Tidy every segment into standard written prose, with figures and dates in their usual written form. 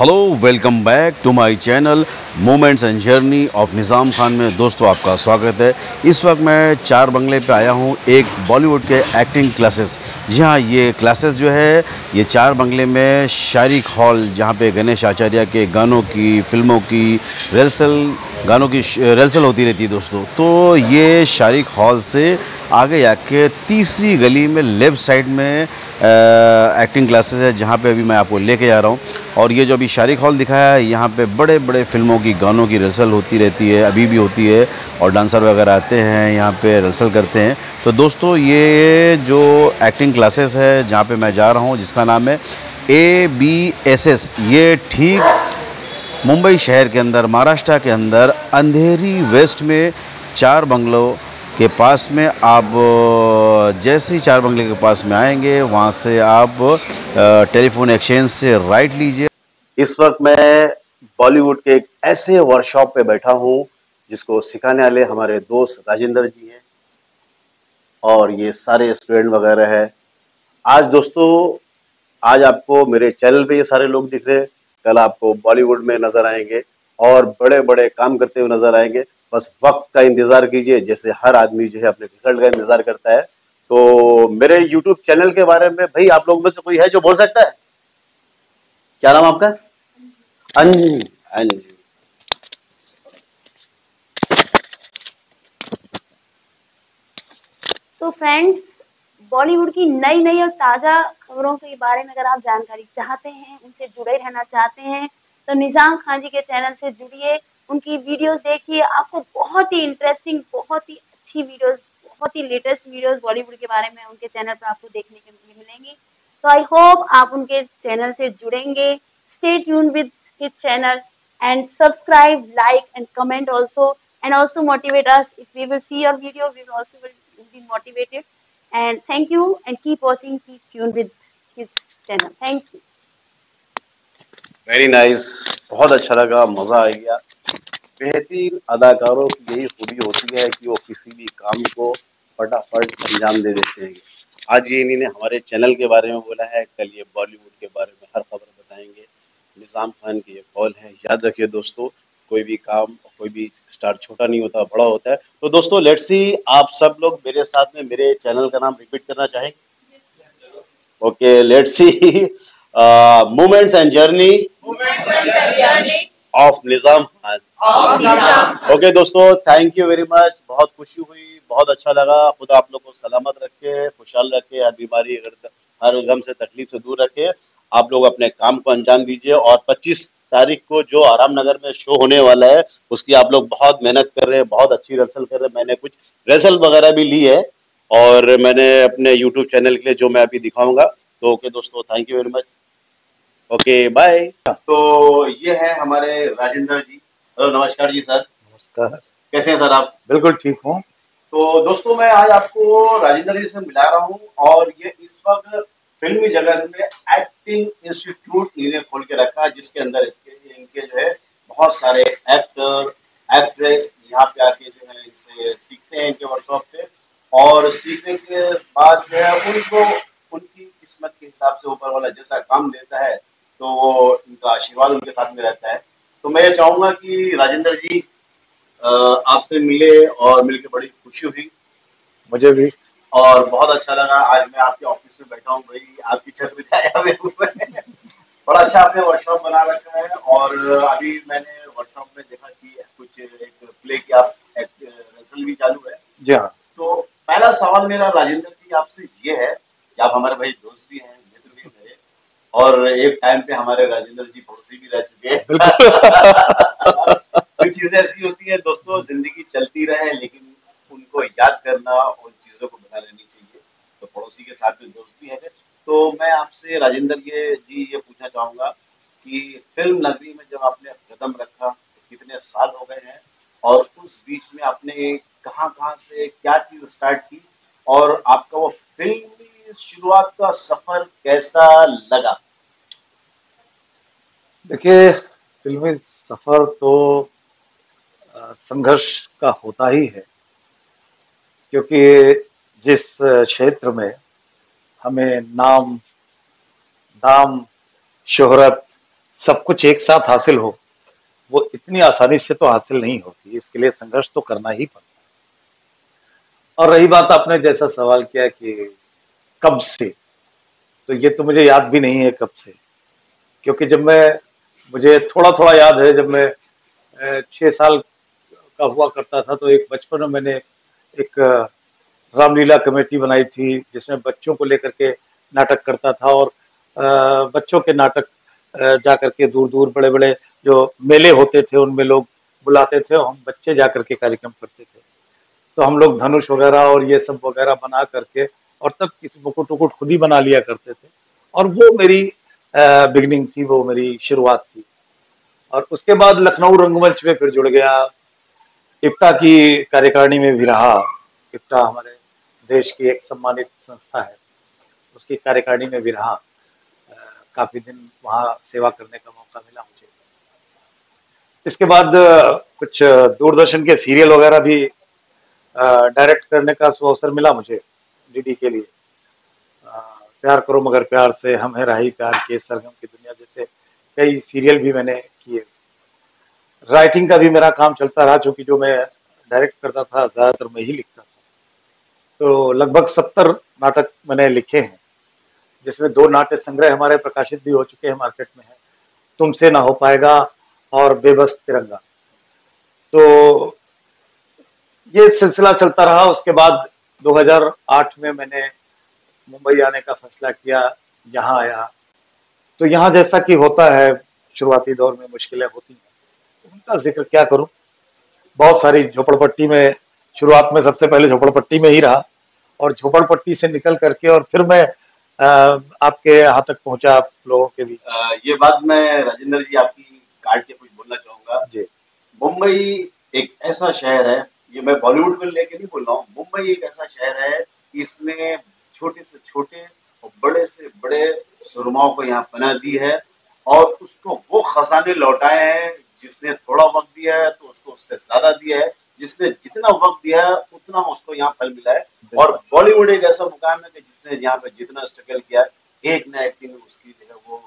Hello welcome back to my channel moments and journey of Nizam Khan में दोस्तों आपका स्वागत है। इस वक्त मैं चार बंगले पे आया हूँ, एक बॉलीवुड के एक्टिंग क्लासेस। जी हाँ, ये क्लासेस जो है ये चार बंगले में शारिक हॉल, जहाँ पे गणेश आचार्य के गानों की, फिल्मों की रिहर्सल, गानों की रिहर्सल होती रहती है दोस्तों। तो ये शारिक हॉल से आगे आके तीसरी गली में लेफ़्ट साइड में एक्टिंग क्लासेस है, जहाँ पे अभी मैं आपको लेके जा रहा हूँ। और ये जो अभी शारिक हॉल दिखाया है, यहाँ पे बड़े बड़े फिल्मों की, गानों की रिहर्सल होती रहती है, अभी भी होती है। और डांसर वगैरह आते हैं यहाँ पे, रिहर्सल करते हैं। तो दोस्तों ये जो एक्टिंग क्लासेस है जहाँ पे मैं जा रहा हूँ, जिसका नाम है ABSS, ये ठीक मुंबई शहर के अंदर, महाराष्ट्र के अंदर, अंधेरी वेस्ट में चार बंगलों के पास में। आप जैसे ही चार बंगले के पास में आएंगे, वहाँ से आप टेलीफोन एक्सचेंज से राइट लीजिए। इस वक्त मैं बॉलीवुड के एक ऐसे वर्कशॉप पे बैठा हूँ जिसको सिखाने वाले हमारे दोस्त राजेंद्र जी हैं और ये सारे स्टूडेंट वगैरह हैं। आज दोस्तों, आज आपको मेरे चैनल पे ये सारे लोग दिख रहे हैं, कल आपको बॉलीवुड में नजर आएंगे और बड़े बड़े काम करते हुए नजर आएंगे। बस वक्त का इंतज़ार कीजिए, जैसे हर आदमी जो है अपने रिजल्ट का इंतज़ार करता है। तो मेरे यूट्यूब चैनल के बारे में भाई आप लोगों में से कोई है जो बोल सकता है? क्या नाम आपका? अंजू। अंजू, सो फ्रेंड्स, बॉलीवुड की नई नई और ताज़ा खबरों के बारे में अगर आप जानकारी चाहते हैं, उनसे जुड़े रहना चाहते हैं, तो निजाम खान जी के चैनल से जुड़िए, उनकी वीडियोस देखिए। आपको बहुत ही इंटरेस्टिंग, बहुत ही अच्छी वीडियोस, बहुत ही लेटेस्ट वीडियोस बॉलीवुड के बारे में उनके चैनल पर आपको देखने के लिए मिलेंगी। तो आई होप आप उनके चैनल से जुड़ेंगे। Stay tune with his channel and subscribe, like and comment also, and also motivate us. If we will see your video, we will also be motivated. And thank you and keep watching, keep tuned with his channel. Thank you. Very nice. बहुत अच्छा लगा, मज़ा आ गया। बेहतरीन अदाकारों की यही खूबी होती है कि वो किसी भी काम को फटाफट अंजाम दे देते हैं। आज ये इन्हीं ने हमारे चैनल के बारे में बोला है, कल ये बॉलीवुड के बारे में हर खबर बताएंगे। निजाम खान की ये कॉल है, याद रखिए दोस्तों, कोई भी काम, कोई भी स्टार छोटा नहीं होता, बड़ा होता है। तो दोस्तों लेट्स सी, आप सब लोग मेरे साथ में मेरे चैनल का नाम रिपीट करना चाहेंगे? Okay, let's see, moments and journey of Nizam Khan. Okay दोस्तों, थैंक यू वेरी मच, बहुत खुशी हुई, बहुत अच्छा लगा। खुदा आप लोग को सलामत रखे, खुशहाल रखे, हर बीमारी, हर गम से, तकलीफ से दूर रखे। आप लोग अपने काम को अंजाम दीजिए और 25 तारीख को जो आराम नगर में शो होने वाला है, उसकी आप लोग बहुत मेहनत कर रहे हैं, बहुत अच्छी रिहर्सल कर रहे हैं। मैंने कुछ रिहर्सल वगैरह भी ली है और मैंने अपने यूट्यूब चैनल के लिए जो मैं अभी दिखाऊंगा। तो ओके दोस्तों, thank you very much, okay bye. तो ये है हमारे राजेंद्र जी। हेलो, नमस्कार जी सर। नमस्कार, कैसे हैं सर आप? बिल्कुल ठीक हूँ। तो दोस्तों मैं आज आपको राजेंद्र जी से मिला रहा हूँ और ये इस वक्त फिल्मी जगत में एक्टिंग इंस्टीट्यूट इन्हें खोल के रखा है, जिसके अंदर इनके जो है बहुत सारे एक्टर एक्ट्रेस यहाँ पे आके जो है इनसे सीखते हैं, इनके वर्कशॉप पे। और सीखने के बाद जो है उनको उनकी किस्मत के हिसाब से ऊपर वाला जैसा काम देता है, तो वो इनका आशीर्वाद उनके साथ में रहता है। तो मैं ये चाहूँगा कि राजेंद्र जी आपसे मिले और मिलकर बड़ी खुशी हुई मुझे भी और बहुत अच्छा लगा। आज मैं आपके ऑफिस में बैठा हूँ भाई, आपकी छत पे आया मैं ऊपर। बड़ा अच्छा आपने वर्कशॉप बना रखा है और अभी मैंने वर्कशॉप में देखा कि कुछ एक प्ले की आप रिहर्सल भी चालू है। जी हाँ। तो पहला सवाल मेरा राजेंद्र जी आपसे ये है कि आप हमारे भाई दोस्त भी हैं, मित्र भी हैं और एक टाइम पे हमारे राजेंद्र जी पड़ोसी भी रह चुके हैं। कुछ चीजें ऐसी होती है दोस्तों, जिंदगी चलती रहे लेकिन उनको याद करना, उन चीज़ों को बना लेनी चाहिए। तो पड़ोसी के साथ में दोस्त भी है। तो मैं आपसे राजेंद्र जी ये पूछना चाहूँगा कि फिल्म नगरी में जब आपने कदम रखा तो कितने साल हो गए हैं और उस बीच में आपने कहाँ कहाँ से क्या चीज़ स्टार्ट की और आपका वो फिल्मी शुरुआत का सफ़र कैसा लगा? देखिए, फिल्मी सफ़र तो संघर्ष का होता ही है, क्योंकि जिस क्षेत्र में हमें नाम, दाम, शोहरत सब कुछ एक साथ हासिल हो वो इतनी आसानी से तो हासिल नहीं होती, इसके लिए संघर्ष तो करना ही पड़ता है। और रही बात आपने जैसा सवाल किया कि कब से, तो ये तो मुझे याद भी नहीं है कब से, क्योंकि जब मैं, मुझे थोड़ा थोड़ा याद है जब मैं 6 साल का हुआ करता था तो एक बचपन में मैंने एक रामलीला कमेटी बनाई थी जिसमें बच्चों को लेकर के नाटक करता था और बच्चों के नाटक जा करके दूर दूर बड़े बड़े जो मेले होते थे उनमें लोग बुलाते थे और हम बच्चे जा करके कार्यक्रम करते थे। तो हम लोग धनुष वगैरह और ये सब वगैरह बना करके, और तब किसी मुकुट वुकुट खुद ही बना लिया करते थे, और वो मेरी बिगनिंग थी, वो मेरी शुरुआत थी। और उसके बाद लखनऊ रंगमंच में फिर जुड़ गया, एकता की कार्यकारिणी में भी रहा। एकता हमारे देश की एक सम्मानित संस्था है, उसकी कार्यकारिणी में भी रहा, काफी दिन वहाँ सेवा करने का मौका मिला मुझे। इसके बाद कुछ दूरदर्शन के सीरियल वगैरह भी डायरेक्ट करने का अवसर मिला मुझे डीडी के लिए, प्यार करो मगर प्यार से, हम है राही प्यार के, सरगम की दुनिया जैसे कई सीरियल भी मैंने किए। राइटिंग का भी मेरा काम चलता रहा, चूँकि जो मैं डायरेक्ट करता था ज़्यादातर मैं ही लिखता था, तो लगभग 70 नाटक मैंने लिखे हैं, जिसमें 2 नाट्य संग्रह हमारे प्रकाशित भी हो चुके हैं, मार्केट में है, तुमसे ना हो पाएगा और बेबस तिरंगा। तो ये सिलसिला चलता रहा। उसके बाद 2008 में मैंने मुंबई आने का फैसला किया, यहाँ आया। तो यहाँ जैसा कि होता है शुरुआती दौर में मुश्किलें होती हैं, उनका जिक्र क्या करूँ, बहुत सारी झोपड़पट्टी में, शुरुआत में सबसे पहले झोपड़पट्टी में ही रहा, और झोपड़पट्टी से निकल करके और फिर मैं आपके यहाँ तक पहुँचा, आप लोगों के बीच। ये बात मैं राजेंद्र जी आपकी काट के कुछ बोलना चाहूँगा जी। मुंबई एक ऐसा शहर है, ये मैं बॉलीवुड में लेके नहीं बोल रहा हूँ, मुंबई एक ऐसा शहर है इसने छोटे से छोटे और बड़े से बड़े सुरमाओं को यहाँ पना दी है, और उसको वो खजाने लौटाए हैं जिसने थोड़ा वक्त दिया है तो उसको उससे ज्यादा दिया है, जिसने जितना वक्त दिया है उतना उसको यहाँ फल मिला है। और बॉलीवुड एक ऐसा मुकाम है कि जिसने यहाँ पे जितना स्ट्रगल किया है, एक ना एक दिन उसकी जो है वो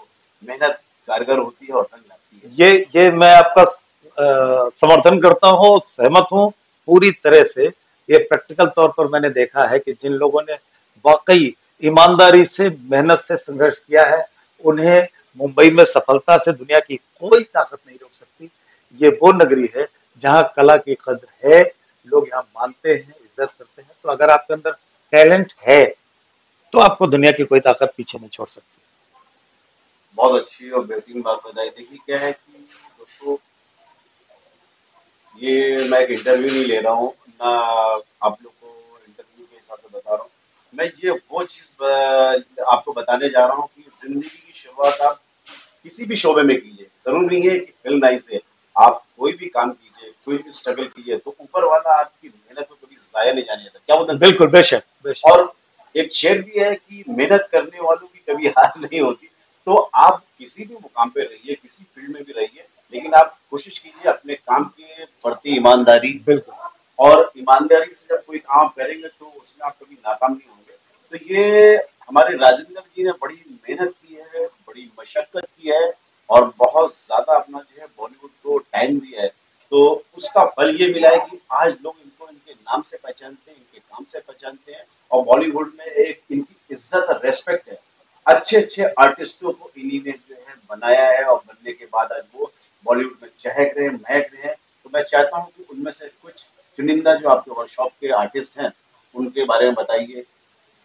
मेहनत कारगर होती है और रंग लाती है। ये मैं आपका समर्थन करता हूँ, सहमत हूँ पूरी तरह से। ये प्रैक्टिकल तौर पर मैंने देखा है कि जिन लोगों ने वाकई ईमानदारी से, मेहनत से संघर्ष किया है, उन्हें मुंबई में सफलता से दुनिया की कोई ताकत नहीं रोक सकती। ये वो नगरी है जहाँ कला की कद्र है, लोग यहाँ मानते हैं, इज्जत करते हैं। तो अगर आपके अंदर टैलेंट है तो आपको दुनिया की कोई ताकत पीछे नहीं छोड़ सकती। बहुत अच्छी और बेहतरीन बात बताई। देखिए क्या है कि दोस्तों, ये मैं एक इंटरव्यू नहीं ले रहा हूँ ना आप लोग को, इंटरव्यू के हिसाब से बता रहा हूँ मैं। ये वो चीज आपको बताने जा रहा हूँ कि जिंदगी की शुरुआत आप किसी भी शोबे में कीजिए, जरूर नहीं है कि फिल्म आई से। आप कोई भी काम कीजिए, कोई भी स्ट्रगल कीजिए, तो ऊपर वाला आपकी मेहनत को कभी जाया नहीं जाने देता। क्या बोलते हैं? बिल्कुल, बेशक। और एक शेर भी है कि मेहनत करने वालों की कभी हार नहीं होती। तो आप किसी भी मुकाम पे रहिए, किसी फील्ड में भी रहिए, लेकिन आप कोशिश कीजिए अपने काम के प्रति ईमानदारी, बिल्कुल। और ईमानदारी से जब कोई काम करेंगे तो उसमें आप कभी नाकाम नहीं होंगे। तो ये हमारे राजेंद्र जी ने बड़ी मेहनत की है, बड़ी मशक्कत की है, और बहुत ज्यादा अपना जो है बॉलीवुड को टाइम दिया है। तो उसका फल ये मिला है कि आज लोग इनको इनके नाम से पहचानते हैं, इनके काम से पहचानते हैं, और बॉलीवुड में एक इनकी इज्जत, रेस्पेक्ट है। अच्छे अच्छे आर्टिस्टों को इन्हीं ने जो है बनाया है, और बनने के बाद आज वो बॉलीवुड में चहक रहे हैं, महक रहे हैं। तो मैं चाहता हूँ कि उनमें से कुछ चुनिंदा जो आपके वर्कशॉप के आर्टिस्ट हैं उनके बारे में बताइए।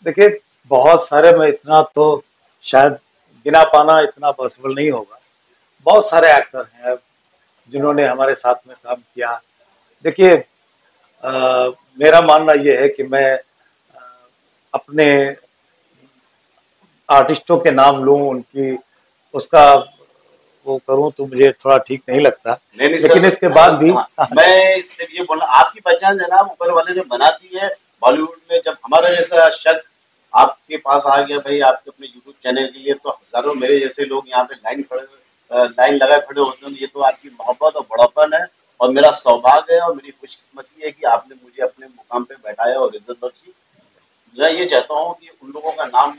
देखिए, बहुत सारे में इतना तो शायद गिना पाना इतना पॉसिबल नहीं होगा। बहुत सारे एक्टर हैं जिन्होंने हमारे साथ में काम किया। देखिए, मेरा मानना ये है कि मैं अपने आर्टिस्टों के नाम लूं, उनकी उसका वो करूं तो मुझे थोड़ा ठीक नहीं लगता। लेकिन इसके बाद भी मैं सिर्फ ये बोलना, आपकी पहचान है ना, ऊपर वाले ने बना दी है। बॉलीवुड में जब हमारा जैसा शख्स आपके पास आ गया, भाई आपके अपने यूट्यूब चैनल के लिए, तो हजारों मेरे जैसे लोग यहाँ पे लाइन लगाए खड़े होते हैं। ये तो आपकी मोहब्बत और बड़ापन है, और मेरा सौभाग्य है और मेरी खुशकिस्मती है कि आपने मुझे अपने मुकाम पे बैठाया और इज्जत बख्शी। जो है ये चाहता हूँ कि उन लोगों का नाम,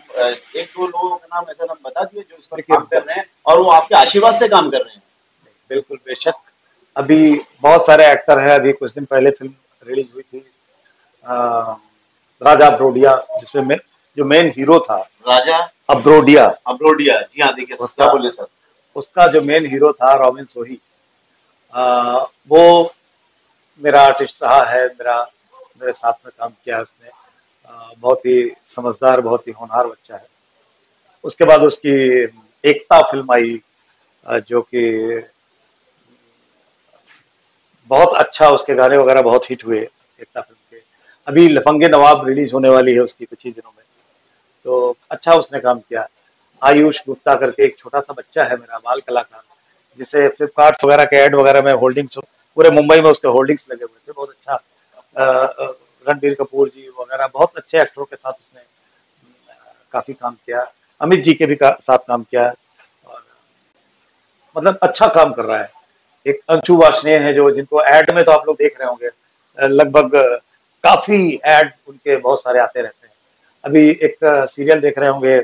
एक दो लोगों का नाम ऐसा नाम बता दिए जो इस पर काम कर रहे हैं और वो आपके आशीर्वाद से काम कर रहे हैं। बिल्कुल, बेशक। अभी बहुत सारे एक्टर हैं, अभी कुछ दिन पहले फिल्म रिलीज हुई थी राजा अब्रोडिया, जिसमें मैं जो मेन हीरो था, राजा अब्रोडिया, अब्रोडिया जी हाँ, देखिए उसका बोले सर, उसका जो मेन हीरो था रॉबिन सोही, वो मेरा आर्टिस्ट रहा है, मेरे साथ में काम किया उसने, बहुत ही समझदार, बहुत ही होनहार बच्चा है। उसके बाद उसकी एकता फिल्म आई जो कि बहुत अच्छा, उसके गाने वगैरह बहुत हिट हुए एकता फिल्म के। अभी लफंगे नवाब रिलीज होने वाली है उसकी कुछ ही दिनों में, तो अच्छा उसने काम किया। आयुष गुप्ता करके एक छोटा सा बच्चा है मेरा, बाल कलाकार, जिसे फ्लिपकार्ट वगैरह के ऐड वगैरह में होल्डिंग्स, पूरे मुंबई में उसके होल्डिंग्स लगे हुए थे, बहुत अच्छा। रणबीर कपूर जी वगैरह बहुत अच्छे एक्टरों के साथ उसने काफी काम किया, अमित जी के भी साथ काम किया, और मतलब अच्छा काम कर रहा है। एक अंशु वास्नी है जो, जिनको ऐड में तो आप लोग देख रहे होंगे, लगभग काफी ऐड उनके बहुत सारे आते रहते हैं। अभी एक सीरियल देख रहे होंगे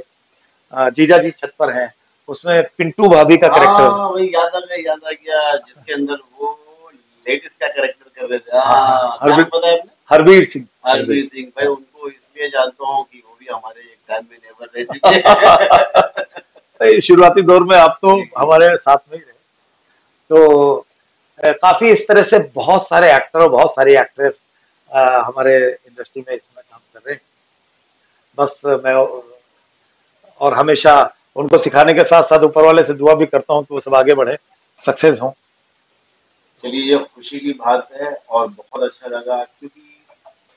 जीजा जी छत पर है, उसमें पिंटू भाभी का कैरेक्टर याद आ गया, जिसके अंदर वो लेडीज का कैरेक्टर कर रहे थे। हरवीर सिंह, हरवीर सिंह भाई, उनको इसलिए जानता हूँ कि वो भी हमारे काम में नेवर रह चुके हैं। शुरुआती दौर में आप तो हमारे साथ में ही रहे, तो काफी इस तरह से बहुत सारे एक्टर और बहुत सारी एक्ट्रेस हमारे इंडस्ट्री में इसमें काम कर रहे हैं। बस मैं और हमेशा उनको सिखाने के साथ साथ ऊपर वाले से दुआ भी करता हूँ कि वो सब आगे बढ़े, सक्सेस हों। चलिए, ये खुशी की बात है और बहुत अच्छा लगा, क्योंकि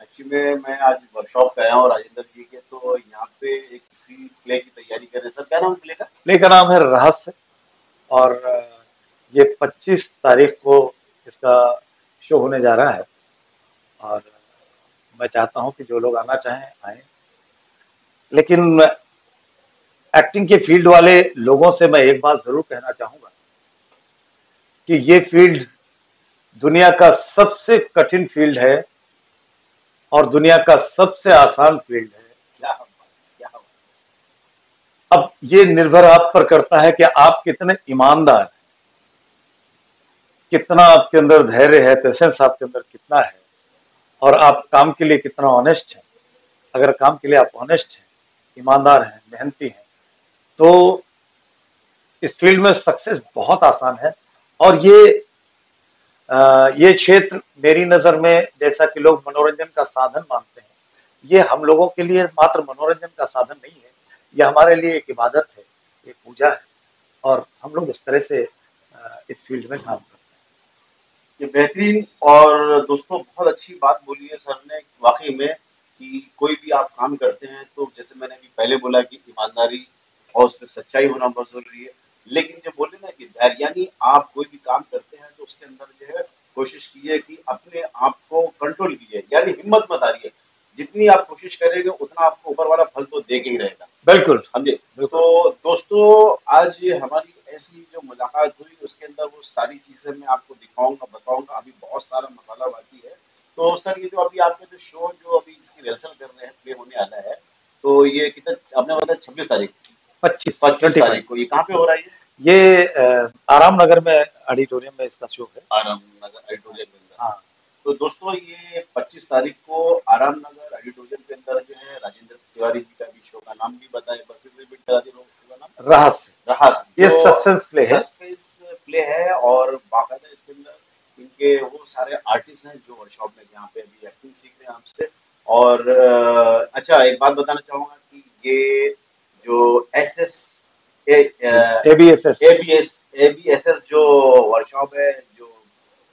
एक्चुअली मैं आज वर्कशॉप पे आया हूँ राजेंद्र जी के, तो यहाँ पे एक किसी प्ले की तैयारी कर रहे हैं। सर क्या नाम प्ले का? प्ले का नाम है रहस्य, और ये 25 तारीख को इसका शो होने जा रहा है, और मैं चाहता हूँ कि जो लोग आना चाहें आए, लेकिन एक्टिंग के फील्ड वाले लोगों से मैं एक बात जरूर कहना चाहूँगा कि ये फील्ड दुनिया का सबसे कठिन फील्ड है और दुनिया का सबसे आसान फील्ड है। अब ये निर्भर आप पर करता है कि आप कितने ईमानदार हैं, कितना आपके अंदर धैर्य है, पेशेंस आपके अंदर कितना है, और आप काम के लिए कितना ऑनेस्ट हैं। अगर काम के लिए आप ऑनेस्ट हैं, ईमानदार हैं, मेहनती हैं, तो इस फील्ड में सक्सेस बहुत आसान है। और ये क्षेत्र मेरी नज़र में, जैसा कि लोग मनोरंजन का साधन मानते हैं, ये हम लोगों के लिए मात्र मनोरंजन का साधन नहीं है, ये हमारे लिए एक इबादत है, एक पूजा है, और हम लोग उस तरह से इस फील्ड में काम करते हैं। ये बेहतरीन और दोस्तों बहुत अच्छी बात बोली है सर ने, वाकई में कि कोई भी आप काम करते हैं तो जैसे मैंने अभी पहले बोला कि ईमानदारी और उस पर सच्चाई होना बहुत जरूरी है, लेकिन जब बोले ना कि धैर्य, यानी आप कोई भी काम करते हैं तो उसके अंदर जो है कोशिश कीजिए कि अपने आप को कंट्रोल कीजिए, यानी हिम्मत मत हारिए, जितनी आप कोशिश करेंगे उतना आपको ऊपर वाला फल तो देके ही रहेगा। बिल्कुल, समझे? तो दोस्तों आज हमारी ऐसी जो मुलाकात हुई उसके अंदर वो सारी चीजें मैं आपको दिखाऊंगा, बताऊंगा, अभी बहुत सारा मसाला बाकी है। तो सर ये जो अभी आपके जो शो जो अभी इसकी रिहर्सल कर रहे हैं, प्ले होने वाला है, तो ये कितना आपने बताया 25 तारीख को, ये कहाँ पे हो रहा है? ये आराम नगर में ऑडिटोरियम में इसका शो है, आराम नगर ऑडिटोरियम में। हाँ, तो दोस्तों ये 25 तारीख को आराम नगर ऑडिटोरियम के अंदर जो है राजेंद्र तिवारी जी का भी शो का नाम भी बताया, रहस्य, रहस्य, ये सस्पेंस प्ले है, सस्पेंस प्ले है, और बाकायदा इसके अंदर इनके वो सारे आर्टिस्ट हैं जो वर्कशॉप में यहाँ पे अभी एक्टिंग सीख रहे हैं आपसे। और अच्छा एक बात बताना चाहूँगा कि ये जो ए बी एस एस जो वर्कशॉप है, जो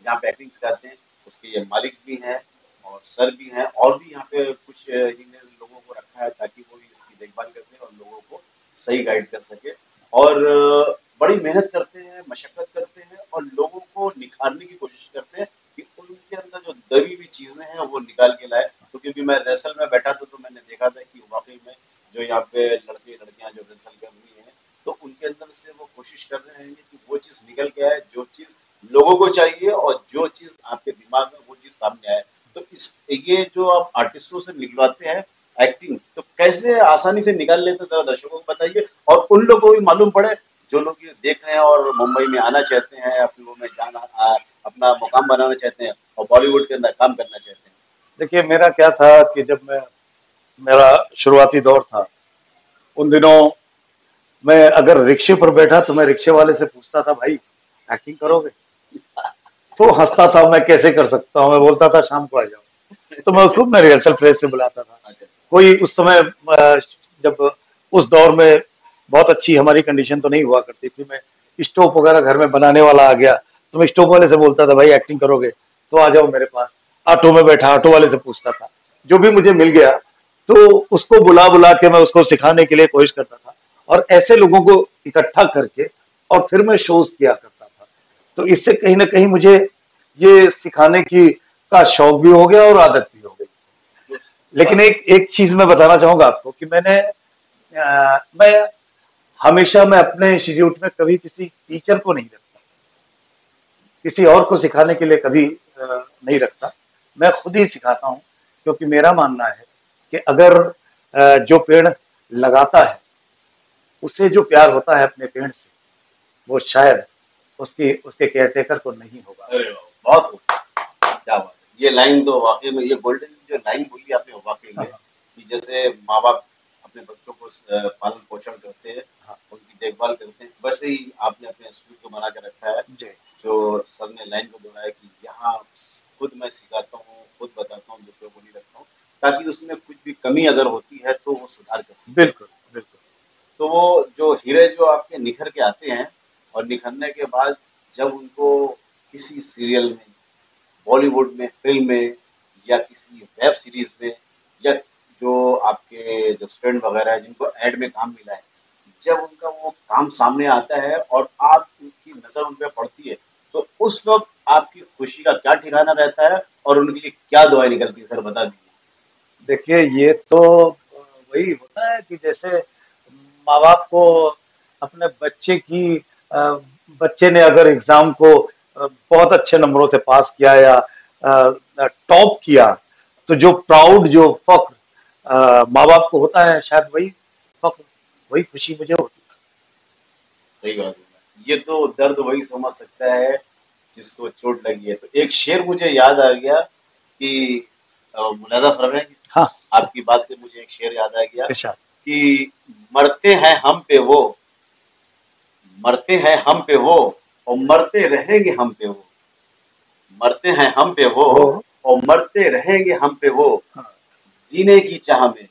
यहाँ पे एक्टिंग सिखाते हैं, उसके ये मालिक भी हैं और सर भी हैं, और भी यहाँ पे कुछ इन्हें लोगों को रखा है ताकि वो इसकी देखभाल कर सकें और लोगों को सही गाइड कर सके, और बड़ी मेहनत करते हैं, मशक्कत करते हैं, और लोगों को निखारने की कोशिश करते हैं कि उनके अंदर जो दबी हुई चीज़ें हैं वो निकाल के लाए। तो क्योंकि मैं रेसल में बैठा था तो मैंने देखा था कि वाकई में जो यहाँ पे लड़के लड़कियाँ जो रेसल कर रही हैं तो उनके अंदर से वो कोशिश कर रहे हैं कि वो चीज़ निकल के आए जो चीज़ लोगों को चाहिए और जो चीज़ आपके दिमाग में वो चीज़ सामने आए। तो इस ये जो आप आर्टिस्टों से निकलवाते हैं एक्टिंग तो कैसे आसानी से निकाल लेते हैं, जरा दर्शकों को बताइए और उन लोगों को भी मालूम पड़े जो लोग ये देख रहे हैं और मुंबई में आना चाहते हैं, फिल्मों में जाना, अपना मुकाम बनाना चाहते हैं और बॉलीवुड के अंदर काम करना चाहते हैं। देखिए मेरा क्या था कि जब मेरा शुरुआती दौर था उन दिनों मैं अगर रिक्शे पर बैठा तो मैं रिक्शे वाले से पूछता था भाई एक्टिंग करोगे, तो हंसता था मैं कैसे कर सकता हूँ, मैं बोलता था शाम को आ जाओ, तो मैं उसको मैं रिहर्सल प्लेस से बुलाता था। कोई उस समय जब उस दौर में बहुत अच्छी हमारी कंडीशन तो नहीं हुआ करती थी, मैं स्टोव वगैरह घर में बनाने वाला आ गया तो मैं स्टोव वाले से बोलता था भाई एक्टिंग करोगे तो आ जाओ मेरे पास, ऑटो में बैठा ऑटो वाले से पूछता था, जो भी मुझे मिल गया तो उसको बुला बुला के मैं उसको सिखाने के लिए कोशिश करता था और ऐसे लोगों को इकट्ठा करके और फिर मैं शोज किया करता था। तो इससे कहीं ना कहीं मुझे ये सिखाने की का शौक भी हो गया और आदत भी हो गई। लेकिन एक चीज मैं बताना चाहूंगा आपको कि मैं हमेशा मैं अपने इंस्टीट्यूट में कभी किसी टीचर को नहीं रखता, किसी और को सिखाने के लिए कभी नहीं रखता, मैं खुद ही सिखाता हूँ। क्योंकि मेरा मानना है कि अगर जो पेड़ लगाता है उसे जो प्यार होता है अपने पेड़ से वो शायद उसके केयरटेकर को नहीं होगा। अरे बहुत क्या बात है, ये लाइन तो वाकई में ये गोल्डन जो लाइन बोली आपने वाकई में कि जैसे माँ बाप अपने बच्चों को पालन पोषण करते हैं, उनकी देखभाल करते हैं, वैसे ही आपने अपने स्कूल को बना के रखा है। जो सर ने लाइन को बोला है कि यहाँ खुद मैं सिखाता हूँ, खुद बताता हूँ, बच्चों को नहीं रखता हूँ, ताकि उसमें कुछ भी कमी अगर होती है तो वो सुधार कर सकते। बिल्कुल बिल्कुल। तो वो जो हीरे जो आपके निखर के आते हैं और निखरने के बाद जब उनको किसी सीरियल में, बॉलीवुड में, फिल्म में या किसी वेब सीरीज में या जो आपके जो स्टूडेंट वगैरह है जिनको एड में काम मिला है, जब उनका वो काम सामने आता है और आप उनकी नज़र उन पर पड़ती है तो उस वक्त आपकी खुशी का क्या ठिकाना रहता है और उनके लिए क्या दुआएं निकलती है, सर बता दीजिए। देखिए ये तो वही होता है कि जैसे माँ बाप को अपने बच्चे ने अगर एग्जाम को बहुत अच्छे नंबरों से पास किया या टॉप किया तो जो प्राउड, जो फख्र माँ बाप को होता है, शायद वही फख्र, वही खुशी मुझे होती है। सही बात है, ये तो दर्द वही समझ सकता है जिसको चोट लगी है। तो एक शेर मुझे याद आ गया कि मुलाजा फरमाएंगे। हाँ, आपकी बात से मुझे एक शेर याद आ गया कि मरते हैं हम पे वो और मरते रहेंगे हम पे वो, मरते हैं हम पे वो और मरते रहेंगे हम पे वो, जीने की चाह में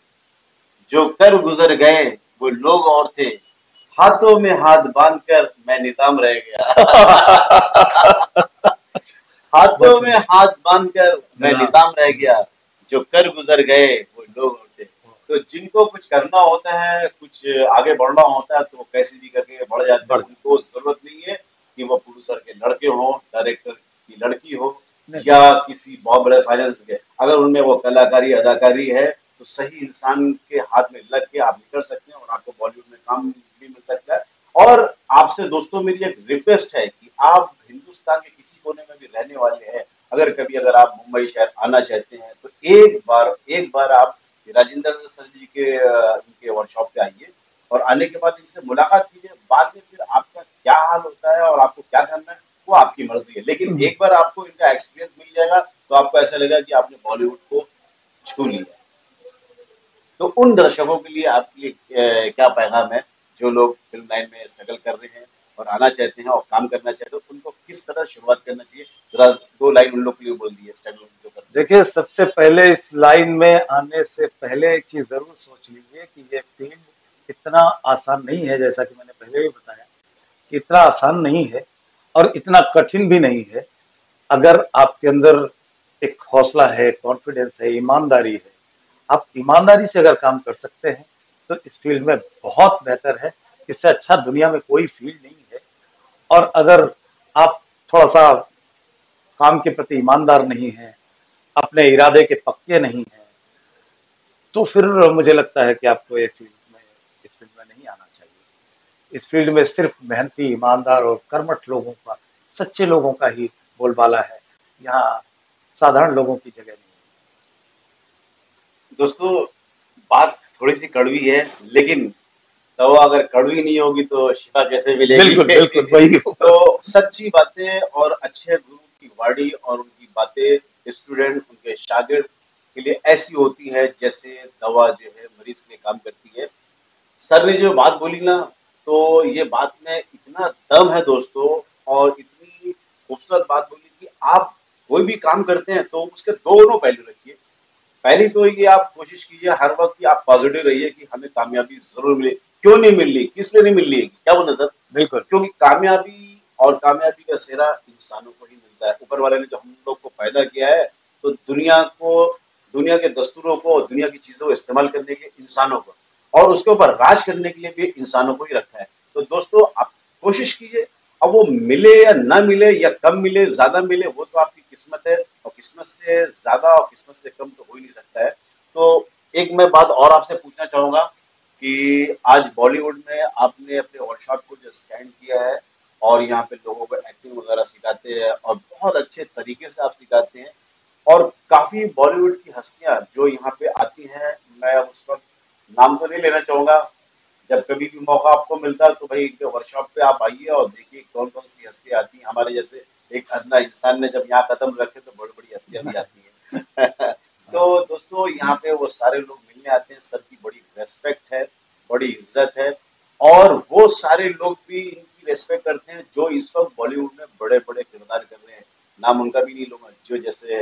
जो कर गुजर गए वो लोग और थे, हाथों में हाथ बांधकर मैं निजाम रह गया। हाथों में हाथ बांधकर मैं निजाम रह गया, जो कर गुजर गए वो लोग और थे। तो जिनको कुछ करना होता है, कुछ आगे बढ़ना होता है तो वो कैसे भी करके बढ़ जाते हैं। उनको जरूरत नहीं है कि वो प्रोड्यूसर के लड़के हो, डायरेक्टर की लड़की हो या किसी बहुत बड़े फाइनेंस के, अगर उनमें वो कलाकारी, अदाकारी है तो सही इंसान के हाथ में लग के आप निकल सकते हैं और आपको बॉलीवुड में काम भी मिल सकता है। और आपसे दोस्तों मेरी एक रिक्वेस्ट है कि आप हिंदुस्तान के किसी कोने में भी रहने वाले हैं, अगर कभी अगर आप मुंबई शहर आना चाहते हैं तो एक बार आप राजेंद्र सर जी के उनके वर्कशॉप पे आइए और आने के बाद इनसे मुलाकात कीजिए। बाद में फिर आपका क्या हाल होता है और आपको क्या करना है वो आपकी मर्जी है, लेकिन एक बार आपको इनका एक्सपीरियंस मिल जाएगा तो आपको ऐसा लगेगा कि आपने बॉलीवुड को छू लिया। तो उन दर्शकों के लिए आपके लिए क्या पैगाम है जो लोग फिल्म लाइन में स्ट्रगल कर रहे हैं और आना चाहते हैं और काम करना चाहते हैं, तो उनको किस तरह शुरुआत करना चाहिए, जरा दो लाइन उन लोग के लिए बोल दी है स्ट्रगल। देखिए सबसे पहले इस लाइन में आने से पहले एक चीज जरूर सोच लीजिए कि ये फील्ड इतना आसान नहीं है, जैसा कि मैंने पहले भी बताया कि इतना आसान नहीं है और इतना कठिन भी नहीं है। अगर आपके अंदर एक हौसला है, कॉन्फिडेंस है, ईमानदारी है, आप ईमानदारी से अगर काम कर सकते हैं तो इस फील्ड में बहुत बेहतर है, इससे अच्छा दुनिया में कोई फील्ड नहीं है। और अगर आप थोड़ा सा काम के प्रति ईमानदार नहीं हैं, अपने इरादे के पक्के नहीं हैं, तो फिर मुझे लगता है कि आपको ये इस फील्ड में नहीं आना चाहिए। इस फील्ड में सिर्फ मेहनती, ईमानदार और कर्मठ लोगों का, सच्चे लोगों का ही बोलबाला है, यहाँ साधारण लोगों की जगह नहीं है। दोस्तों बात थोड़ी सी कड़वी है, लेकिन दवा अगर कड़वी नहीं होगी तो शिफा कैसे मिलेगी। बिल्कुल बिल्कुल वही। तो सच्ची बातें और अच्छे गुरु की वाणी और उनकी बातें स्टूडेंट उनके शागिर्द के लिए ऐसी होती है जैसे दवा जो है मरीज के लिए काम करती है। सर ने जो बात बोली ना, तो ये बात में इतना दम है दोस्तों और इतनी खूबसूरत बात बोली कि आप कोई भी काम करते हैं तो उसके दोनों पहलू रखिए। पहली तो ये आप कोशिश कीजिए हर वक्त कि आप पॉजिटिव रहिए कि हमें कामयाबी जरूर मिले। क्यों नहीं मिल रही, किस लिए नहीं मिल रही, क्या बोलते सर? बिल्कुल, क्योंकि कामयाबी और कामयाबी का सेहरा इंसानों को ही मिलता है। ऊपर वाले ने जो हम लोग को पैदा किया है तो दुनिया को, दुनिया के दस्तूरों को, दुनिया की चीज़ों को इस्तेमाल करने के लिए इंसानों को और उसके ऊपर राज करने के लिए भी इंसानों को ही रखा है। तो दोस्तों आप कोशिश कीजिए, अब वो मिले या ना मिले या कम मिले ज़्यादा मिले वो तो आपकी किस्मत है और किस्मत से ज़्यादा और किस्मत से कम तो हो ही नहीं सकता है। तो एक मैं बात और आपसे पूछना चाहूँगा कि आज बॉलीवुड में आपने अपने वर्कशॉप को जो स्टैंड किया है और यहाँ पे लोगों को एक्टिंग वगैरह सिखाते हैं और बहुत अच्छे तरीके से आप सिखाते हैं और काफ़ी बॉलीवुड की हस्तियाँ जो यहाँ पे आती हैं, मैं उस वक्त नाम तो नहीं लेना चाहूँगा, जब कभी भी मौका आपको मिलता तो भाई इनके वर्कशॉप पे आप आइए और देखिए कौन कौन सी हस्तियाँ आती हैं। हमारे जैसे एक अदना इंसान ने जब यहाँ कदम रखे तो बड़ी बड़ी हस्तियाँ भी आती हैं। तो दोस्तों यहाँ पे वो सारे लोग मिलने आते हैं, सर की बड़ी रेस्पेक्ट है, बड़ी इज्जत है और वो सारे लोग भी इनकी रेस्पेक्ट करते हैं जो इस वक्त बॉलीवुड में बड़े बड़े किरदार कर रहे हैं। नाम उनका भी नहीं लूंगा जो जैसे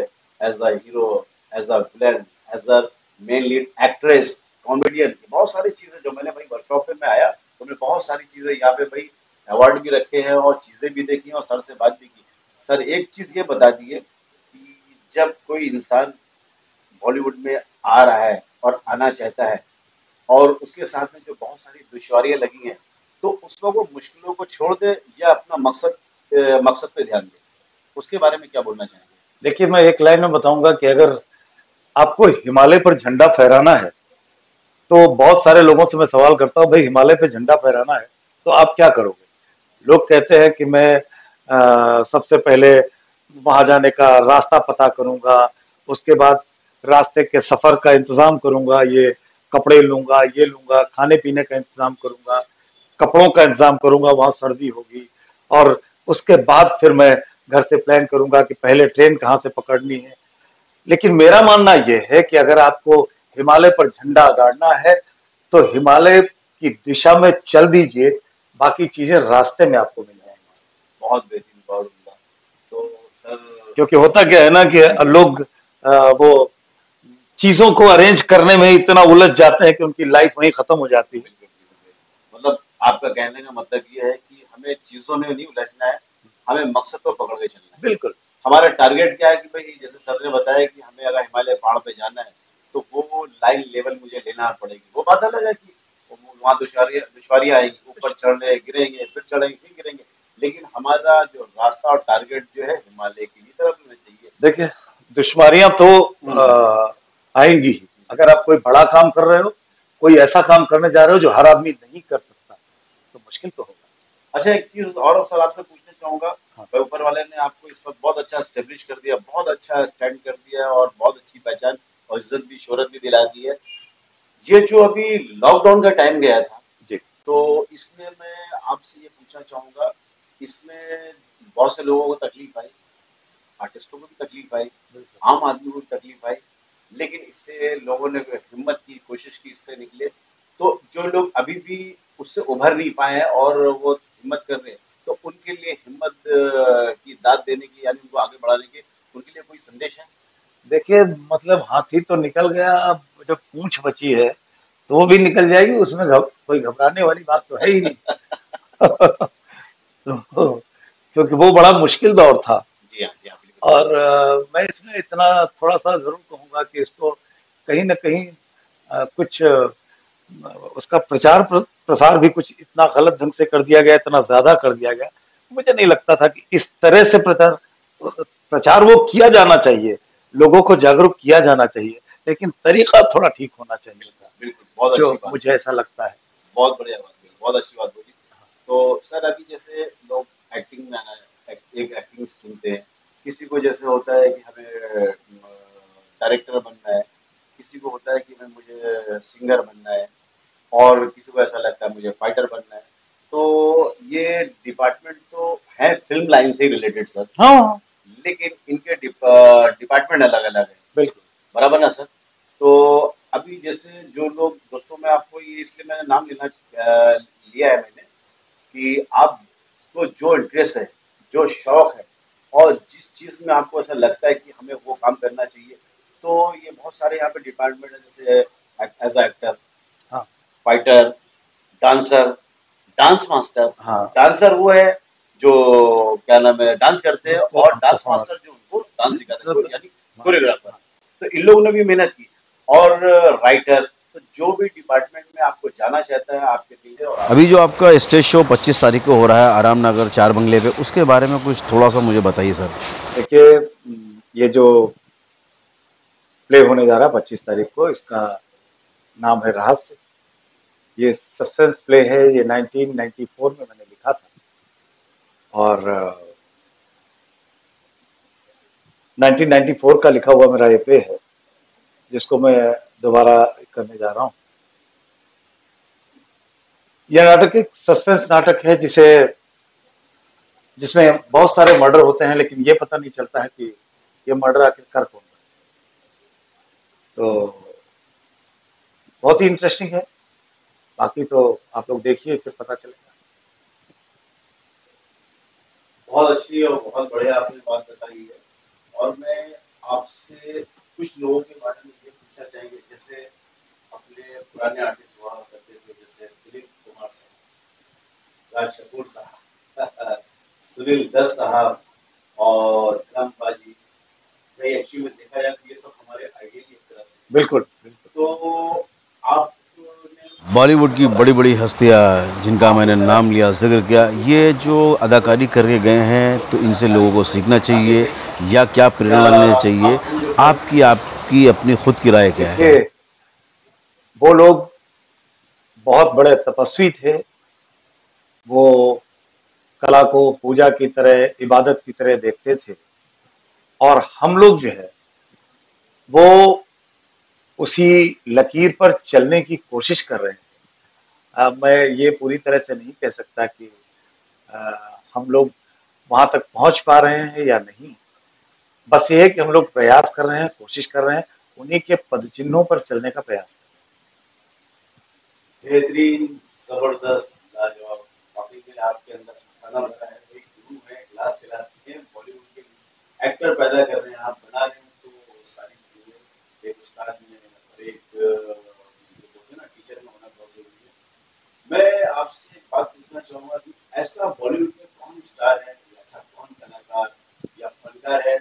as a hero, as a villain, as a main lead actress, comedian, बहुत सारी चीज़ें जो मैंने भाई वर्कशॉप पे मैं आया तो मैंने बहुत सारी चीज़ें यहाँ पे भाई अवार्ड भी रखे हैं और चीज़ें भी देखी और सर से बात भी की। सर एक चीज़ ये बता दिए कि जब कोई इंसान बॉलीवुड में आ रहा है और आना चाहता है और उसके साथ में जो बहुत सारी दुश्वारियाँ लगी हैं तो उसको वो मुश्किलों को छोड़ दे या अपना मकसद पे ध्यान दे, उसके बारे में क्या बोलना चाहेंगे? देखिए मैं एक लाइन में बताऊंगा कि अगर आपको हिमालय पर झंडा फहराना है तो बहुत सारे लोगों से मैं सवाल करता हूँ, भाई हिमालय पर झंडा फहराना है तो आप क्या करोगे? लोग कहते हैं कि मैं सबसे पहले वहाँ जाने का रास्ता पता करूँगा, उसके बाद रास्ते के सफ़र का इंतज़ाम करूँगा, ये कपड़े लूँगा, ये लूँगा, खाने पीने का इंतज़ाम करूँगा, कपड़ों का इंतज़ाम करूँगा, वहाँ सर्दी होगी और उसके बाद फिर मैं घर से प्लान करूँगा कि पहले ट्रेन कहाँ से पकड़नी है। लेकिन मेरा मानना यह है कि अगर आपको हिमालय पर झंडा गाड़ना है तो हिमालय की दिशा में चल दीजिए, बाकी चीज़ें रास्ते में आपको मिल जाएंगी। बहुत बेहतरीन, बहुत उम्दा। तो सर क्योंकि होता क्या है ना कि लोग वो चीजों को अरेंज करने में इतना उलझ जाते हैं कि उनकी लाइफ वहीं खत्म हो जाती है। मतलब आपका कहने का मतलब ये है कि हमें चीजों में नहीं उलझना है, हमें मकसद को पकड़ के चलना है। बिल्कुल, हमारा टारगेट क्या है कि भाई जैसे सर ने बताया कि हमें अगर हिमालय पहाड़ पे जाना है तो वो लाइन लेवल मुझे लेना पड़ेगी। वो बात अलग है कि वहाँ दुश्वारियाँ आएगी, ऊपर चढ़ने गिरेंगे, फिर चढ़ेंगे, फिर गिरेंगे, लेकिन हमारा जो रास्ता और टारगेट जो है हिमालय की तरफ होना चाहिए। देखिए दुश्वारियाँ तो आएंगी ही, अगर आप कोई बड़ा काम कर रहे हो, कोई ऐसा काम करने जा रहे हो जो हर आदमी नहीं कर सकता तो मुश्किल तो होगा। अच्छा एक चीज और सर आपसे पूछना चाहूंगा, ऊपर वाले ने आपको इस पर बहुत अच्छा एस्टेब्लिश कर दिया, बहुत अच्छा स्टैंड कर दिया और बहुत अच्छी पहचान और इज्जत भी, शोहरत भी दिला दी है। ये जो अभी लॉकडाउन का टाइम गया था जी, तो इसमें मैं आपसे ये पूछना चाहूंगा, इसमें बहुत से लोगों को तकलीफ आई, आर्टिस्टों को भी तकलीफ आई, आम आदमी को भी तकलीफ आई, लेकिन इससे लोगों ने हिम्मत की, कोशिश की, इससे निकले। तो जो लोग अभी भी उससे उभर नहीं पाए हैं और वो हिम्मत कर रहे हैं तो उनके लिए हिम्मत की दाद देने की, यानी उनको आगे बढ़ाने के, उनके लिए कोई संदेश है? देखिए मतलब हाथी तो निकल गया, अब जब पूंछ बची है तो वो भी निकल जाएगी, उसमें कोई घबराने वाली बात तो है ही नहीं। तो क्योंकि वो बड़ा मुश्किल दौर था। जी हाँ, जी हाँ। और मैं इसमें इतना थोड़ा सा ज़रूर कहूँगा कि इसको कहीं ना कहीं कुछ उसका प्रचार प्रसार भी कुछ इतना गलत ढंग से कर दिया गया, इतना ज़्यादा कर दिया गया। मुझे नहीं लगता था कि इस तरह से प्रचार वो किया जाना चाहिए, लोगों को जागरूक किया जाना चाहिए, लेकिन तरीका थोड़ा ठीक होना चाहिए था। बिल्कुल, बहुत अच्छी बात, मुझे ऐसा लगता है। बहुत बढ़िया बात, बहुत अच्छी बात बोली। तो सर अभी जैसे लोग एक्टिंग में आना, एक्टिंग सुनते हैं, किसी को जैसे होता है कि हमें डायरेक्टर बनना है, किसी किसी को होता है कि मैं मुझे सिंगर बनना है और किसी को ऐसा लगता है मुझे फाइटर बनना है। तो ये डिपार्टमेंट तो है फिल्म लाइन से ही रिलेटेड सर, हाँ, लेकिन इनके डिपार्टमेंट अलग अलग है। बिल्कुल बराबर ना सर। तो अभी जैसे जो लोग दोस्तों में आपको ये इसलिए मैंने नाम लिया है मैंने कि आपको जो इंटरेस्ट है, जो शौक है और जिस चीज़ में आपको ऐसा लगता है कि हमें वो काम करना चाहिए, तो ये बहुत सारे यहाँ पे डिपार्टमेंट है, जैसे एज ए एक्टर, हाँ, फाइटर, डांसर, डांस मास्टर, हाँ, डांसर वो है जो क्या नाम है डांस करते हैं, और डांस मास्टर जो उनको डांस सिखाते हैं, यानी कोरियोग्राफर। तो इन लोगों ने भी मेहनत की, और राइटर। तो जो भी डिपार्टमेंट में आपको जाना चाहता है आपके लिए। और अभी जो आपका स्टेज शो 25 तारीख को हो रहा है आराम नगर 4 बंगले पे, उसके बारे में कुछ थोड़ा सा मुझे बताइए सर। देखिए ये जो प्ले होने जा रहा है 25 तारीख को, इसका नाम है रहस्य। ये सस्पेंस प्ले है, ये 1994 में मैंने लिखा था और 1994 का लिखा हुआ मेरा ये प्ले है, जिसको मैं दोबारा करने जा रहा हूँ। यह नाटक एक सस्पेंस नाटक है जिसमें बहुत सारे मर्डर होते हैं, लेकिन ये पता नहीं चलता है कि ये मर्डर आखिर कर कौन है। तो बहुत ही इंटरेस्टिंग है, बाकी तो आप लोग देखिए फिर पता चलेगा। बहुत अच्छी और बहुत बढ़िया आपने बात बताई है, और मैं आपसे कुछ लोगों के बारे में ये पूछना चाहेंगे, जैसे अपने पुराने आर्टिस्ट हुआ करते थे, जैसे दिलीप कुमार साहब, राज कपूर साहब, सुनील दत्त साहब और रामबाजी, कई एक्चुअली में देखा जाए ये सब हमारे आइडियल की तरह से। बिल्कुल, तो आप बॉलीवुड की बड़ी बड़ी हस्तियाँ जिनका मैंने नाम लिया, जिक्र किया, ये जो अदाकारी करके गए हैं, तो इनसे लोगों को सीखना चाहिए या क्या प्रेरणा लेनी चाहिए? आपकी अपनी खुद की राय क्या है? वो लोग बहुत बड़े तपस्वी थे, वो कला को पूजा की तरह, इबादत की तरह देखते थे, और हम लोग जो है वो उसी लकीर पर चलने की कोशिश कर रहे हैं। मैं ये पूरी तरह से नहीं कह सकता कि हम लोग वहाँ तक पहुँच पा रहे हैं या नहीं, बस ये है कि हम लोग प्रयास कर रहे हैं, कोशिश कर रहे हैं, उन्हीं के पदचिन्हों पर चलने का प्रयास कर रहे हैं। बेहतरीन, जबरदस्त, लाजवाब, वाकई में आपके अंदर खजाना भरा है। एक गुरु है, क्लास चलाते हैं, बॉलीवुड के एक्टर पैदा कर रहे हैं, आप बना रहे हैं, तो सारी चीज़ें एक उस्ताद में और एक टीचर में होना बहुत जरूरी है। मैं आपसे एक बात पूछना चाहूँगा कि ऐसा बॉलीवुड में कौन स्टार है, ऐसा कौन कलाकार या फनकार है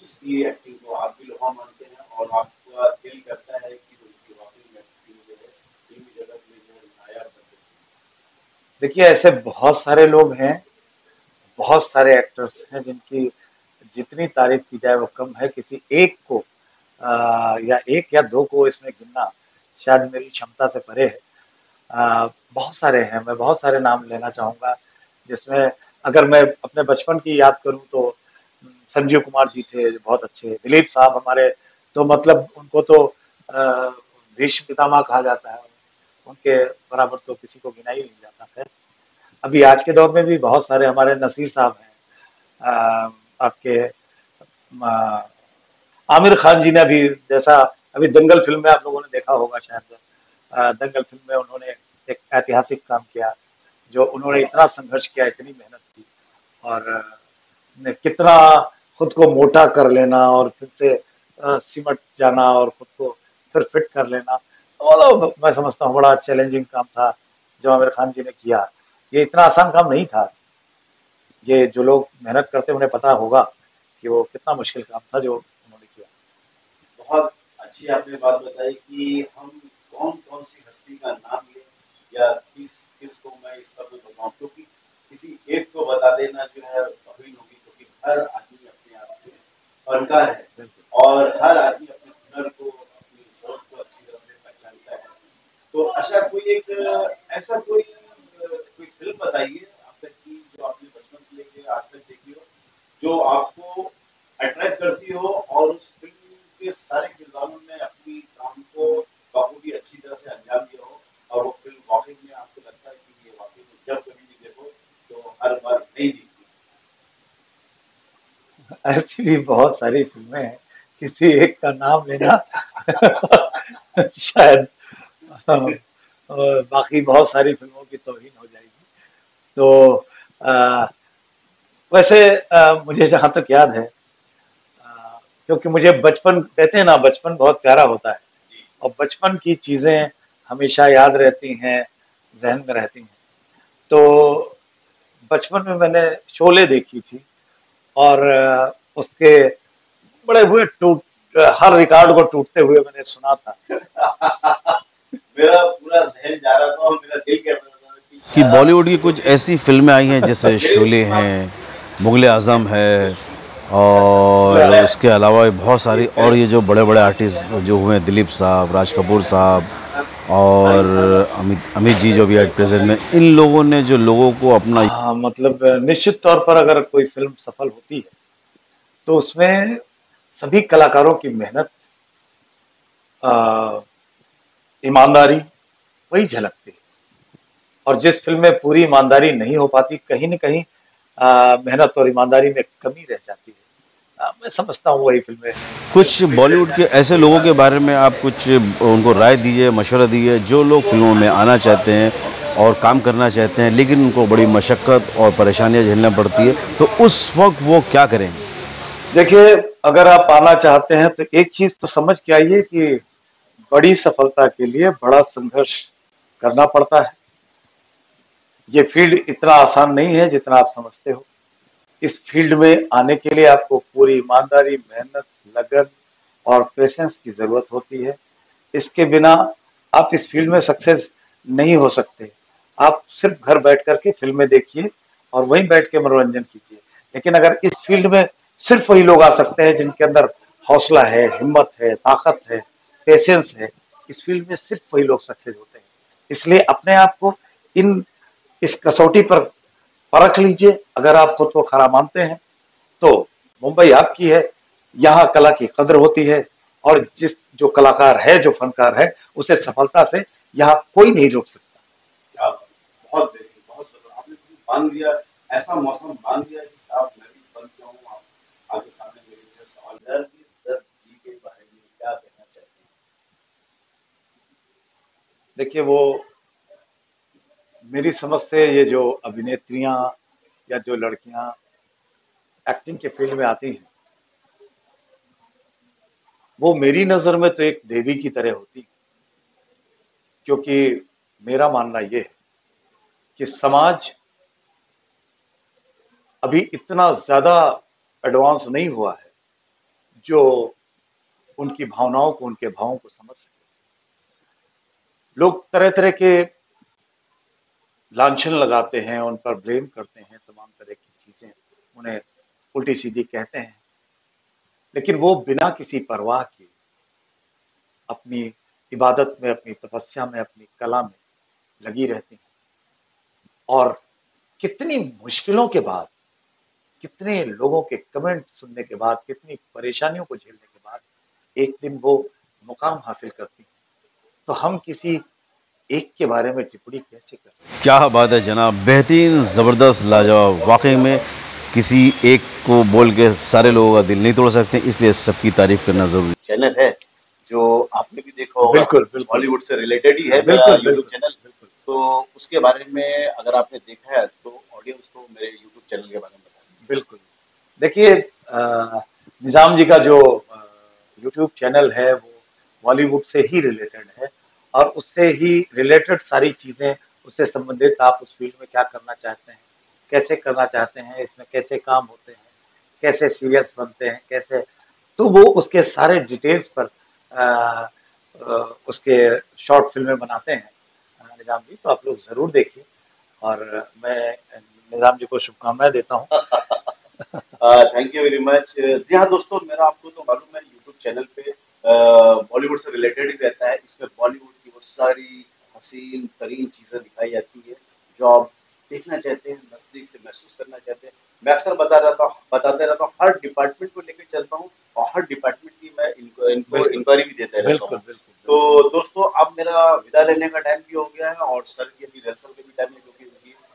जिसकी एक्टिंग को आप भी लोहा मानते हैं और आपका दिल करता है कि उनकी वाकई एक्टिंग जो है फिल्मी जगत में जो नायाब बनते हैं? देखिए ऐसे बहुत सारे लोग हैं, बहुत सारे एक्टर्स हैं जिनकी जितनी तारीफ की जाए वो कम है। किसी एक को या एक या दो को इसमें गिनना शायद मेरी क्षमता से परे है। बहुत सारे हैं, मैं बहुत सारे नाम लेना चाहूँगा, जिसमें अगर मैं अपने बचपन की याद करूँ तो संजीव कुमार जी थे जो बहुत अच्छे, दिलीप साहब हमारे, तो मतलब उनको तो भीष्म पितामह कहा जाता है, उनके बराबर तो किसी को गिना ही नहीं जाता है। अभी आज के दौर में भी बहुत सारे हमारे नसीर साहब हैं, आपके आमिर खान जी ने भी, जैसा अभी दंगल फिल्म में आप लोगों ने देखा होगा शायद, दंगल फिल्म में उन्होंने एक ऐतिहासिक काम किया, जो उन्होंने इतना संघर्ष किया, इतनी मेहनत की, और कितना खुद को मोटा कर लेना और फिर से सिमट जाना और खुद को फिर फिट कर लेना, तो मैं समझता हूँ बड़ा चैलेंजिंग काम था जो आमिर खान जी ने किया। ये इतना आसान काम नहीं था, ये जो लोग मेहनत करते उन्हें पता होगा कि वो कितना मुश्किल काम था जो। बहुत अच्छी आपने बात बताई कि हम कौन कौन सी हस्ती का नाम लें या किस को मैं इस पर बताऊँ, क्योंकि किसी एक को बता देना जो है कठिन होगी, क्योंकि हर आदमी अपने आप में फनकार है और हर आदमी अपने हुनर को, अपनी सोच को अच्छी तरह से पहचानता है। तो अच्छा कोई फिल्म बताइए अब तक की जो आपने बचपन से लेकर आज तक देखी हो, जो आपको अट्रैक्ट करती हो और उस फिल्म सारे किरदारों में अपनी काम ऐसी भी बहुत सारी फिल्में हैं, किसी एक का नाम लेना शायद बाकी बहुत सारी फिल्मों की तौहीन हो जाएगी। तो वैसे मुझे जहाँ तक याद है, क्योंकि मुझे बचपन, कहते हैं ना बचपन बहुत प्यारा होता है और बचपन की चीज़ें हमेशा याद रहती हैं, जहन में रहती हैं। तो बचपन में मैंने शोले देखी थी और उसके बड़े हुए हर रिकॉर्ड को टूटते हुए मैंने सुना था। मेरा पूरा जहन जा रहा था और मेरा दिल कह रहा था कि बॉलीवुड की कुछ ऐसी फिल्में आई हैं जैसे शोले हैं, मुगल आजम है और उसके अलावा बहुत सारी, और ये जो बड़े बड़े आर्टिस्ट जो हुए हैं, दिलीप साहब, राज कपूर साहब और अमित जी जो भी एट प्रेजेंट में, इन लोगों ने जो लोगों को अपना मतलब निश्चित तौर पर अगर कोई फिल्म सफल होती है तो उसमें सभी कलाकारों की मेहनत, ईमानदारी वही झलकती है। और जिस फिल्म में पूरी ईमानदारी नहीं हो पाती, कहीं ना कहीं मेहनत और ईमानदारी में कमी रह जाती है। मैं समझता हूँ वही फिल्में। कुछ बॉलीवुड के ऐसे लोगों के बारे में आप कुछ उनको राय दीजिए, मशवरा दीजिए, जो लोग फिल्मों में आना चाहते हैं और काम करना चाहते हैं लेकिन उनको बड़ी मशक्क़त और परेशानियाँ झेलना पड़ती है, तो उस वक्त वो क्या करें? देखिए, अगर आप आना चाहते हैं तो एक चीज़ तो समझ के आइए कि बड़ी सफलता के लिए बड़ा संघर्ष करना पड़ता है। ये फील्ड इतना आसान नहीं है जितना आप समझते हो। इस फील्ड में आने के लिए आपको पूरी ईमानदारी, मेहनत, लगन और पेशेंस की ज़रूरत होती है। इसके बिना आप इस फील्ड में सक्सेस नहीं हो सकते। आप सिर्फ घर बैठ कर के फिल्में देखिए और वहीं बैठ के मनोरंजन कीजिए, लेकिन अगर इस फील्ड में सिर्फ वही लोग आ सकते हैं जिनके अंदर हौसला है, हिम्मत है, ताकत है, पेशेंस है। इस फील्ड में सिर्फ वही लोग सक्सेस होते हैं। इसलिए अपने आप को इस कसौटी पर परख लीजिए। अगर आप खुद को खरा मानते हैं तो मुंबई आपकी है, यहाँ कला की कदर होती है और जो कलाकार है, जो फनकार है, उसे सफलता से यहाँ कोई नहीं रोक सकता। बहुत आपने बांध दिया, ऐसा मौसम बांध दिया कि साहब मैं भी बन गया हूँ। आपके सामने मेरे सवाल, दर्द जी के बारे में क्या कहना चाहते हैं? देखिए, वो मेरी समझ से ये जो अभिनेत्रियां या जो लड़कियां एक्टिंग के फील्ड में आती हैं, वो मेरी नज़र में तो एक देवी की तरह होती है। क्योंकि मेरा मानना ये है कि समाज अभी इतना ज़्यादा एडवांस नहीं हुआ है जो उनकी भावनाओं को, उनके भावों को समझ सके। लोग तरह तरह के लांछन लगाते हैं, उन पर ब्लेम करते हैं, तमाम तरह की चीज़ें उन्हें उल्टी सीधी कहते हैं, लेकिन वो बिना किसी परवाह के अपनी इबादत में, अपनी तपस्या में, अपनी कला में लगी रहती हैं। और कितनी मुश्किलों के बाद, कितने लोगों के कमेंट सुनने के बाद, कितनी परेशानियों को झेलने के बाद एक दिन वो मुकाम हासिल करती हैं। तो हम किसी एक के बारे में टिप्पणी कैसे कर सकते हैं? क्या बात है जनाब, बेहतरीन, ज़बरदस्त, लाजवाब। वाकई में किसी एक को बोल के सारे लोगों का दिल नहीं तोड़ सकते, इसलिए सबकी तारीफ करना जरूरी। चैनल है जो आपने भी देखा होगा, बिल्कुल बॉलीवुड से रिलेटेड ही है, बिल्कुल चैनल। तो उसके बारे में अगर आपने देखा है तो ऑडियंस को मेरे यूट्यूब चैनल के बारे में बताएं। बिल्कुल, देखिए निजाम जी का जो यूट्यूब चैनल है वो बॉलीवुड से ही रिलेटेड है और उससे ही रिलेटेड सारी चीज़ें, उससे संबंधित आप उस फील्ड में क्या करना चाहते हैं, कैसे करना चाहते हैं, इसमें कैसे काम होते हैं, कैसे सीरियल्स बनते हैं, कैसे, तो वो उसके सारे डिटेल्स पर उसके शॉर्ट फिल्में बनाते हैं निजाम जी। तो आप लोग ज़रूर देखिए और मैं निजाम जी को शुभकामनाएं देता हूँ। Thank you very much. जी हाँ दोस्तों, मेरा आपको तो मालूम है यूट्यूब चैनल पे बॉलीवुड से रिलेटेड ही रहता है। इसमें बॉलीवुड की वो सारी हसीन तरीन चीज़ें दिखाई जाती है जो आप देखना चाहते हैं, नज़दीक से महसूस करना चाहते हैं। मैं अक्सर बताते रहता हूँ, हर डिपार्टमेंट को लेकर चलता हूँ और हर डिपार्टमेंट की मैं इंक्वायरी भी देता रहता हूँ। तो दोस्तों, अब मेरा विदा लेने का टाइम भी हो गया है और सर के भी, रिहर्सल का भी टाइम है क्योंकि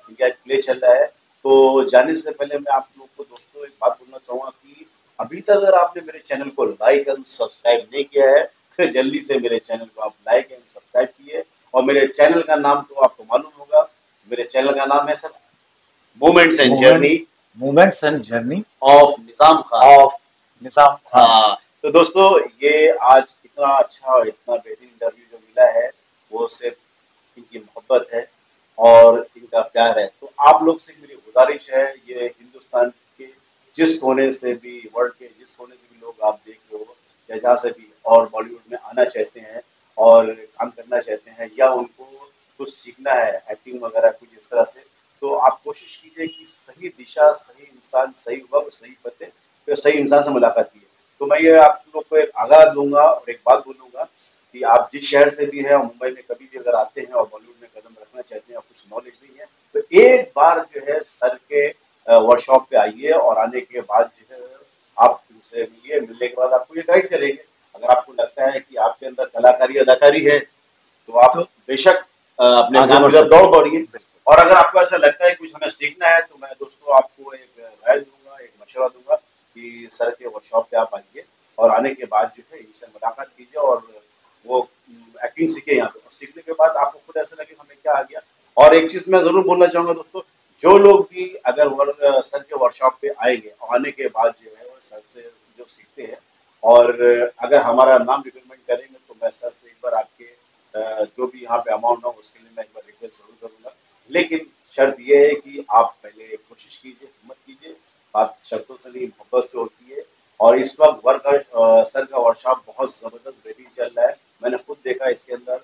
इनका एक प्ले चल रहा है। तो जाने से पहले मैं आप लोग को दोस्तों एक बात बोलना चाहूँगा कि अभी तक अगर आपने मेरे चैनल को लाइक एंड सब्सक्राइब नहीं किया है तो जल्दी से मेरे चैनल को आप लाइक एंड सब्सक्राइब किए। और मेरे चैनल का नाम तो आपको मालूम होगा, मेरे चैनल का नाम है sir movements and journey of Nizam Khan. तो दोस्तों ये आज इतना अच्छा और इतना बेहतरीन इंटरव्यू जो मिला है वो सिर्फ इनकी मोहब्बत है और इनका प्यार है। तो आप लोग से मेरी गुजारिश है, ये हिंदुस्तान के जिस कोने से भी, वर्ल्ड के जिस कोने से भी लोग आप देख रहे हो या जहाँ से भी और बॉलीवुड में आना चाहते हैं और काम करना चाहते हैं या उनको कुछ सीखना है एक्टिंग वगैरह कुछ इस तरह से, तो आप कोशिश कीजिए कि सही दिशा, सही इंसान, सही वक्त, सही पते तो सही इंसान से मुलाकात कीजिए। तो मैं ये आप लोग को एक आगाह दूंगा और एक बात बोलूँगा कि आप जिस शहर से भी है, मुंबई में कभी भी अगर आते हैं और बॉलीवुड में कदम रखना चाहते हैं और कुछ नॉलेज नहीं है तो एक बार जो है सर के वर्कशॉप पे आइए और आने के बाद जो है आप उनसे मिलिए, मिलने के बाद आपको ये गाइड करेंगे। अगर आपको लगता है कि आपके अंदर कलाकारी, अदाकारी है तो आप बेशक अपने नाम दौड़ पड़िए। और अगर आपको ऐसा लगता है कुछ हमें सीखना है तो मैं दोस्तों आपको एक राय दूंगा, एक मशवरा दूंगा कि सर के वर्कशॉप पे आप आइए और आने के बाद जो है इनसे मुलाकात कीजिए और वो एक्टिंग सीखे यहाँ पे। और सीखने के बाद आपको खुद ऐसा लगे हमें क्या आ गया। और एक चीज़ मैं ज़रूर बोलना चाहूँगा दोस्तों, जो लोग भी अगर सर के वर्कशॉप पे आएंगे और आने के बाद जो है वो सर से जो सीखते हैं और अगर हमारा नाम रिकमेंड करेंगे तो मैं सर से एक बार आपके जो भी यहाँ पे अमाउंट हो उसके लिए मैं एक बार रिक्वेस्ट ज़रूर करूँगा। लेकिन शर्त यह है कि आप पहले कोशिश कीजिए, हिम्मत कीजिए, बात शर्तों से नहीं मोहब्बत से होती है। और इस वक्त सर का वर्कशॉप बहुत ज़बरदस्त बेहतरीन चल रहा है, मैंने खुद देखा इसके अंदर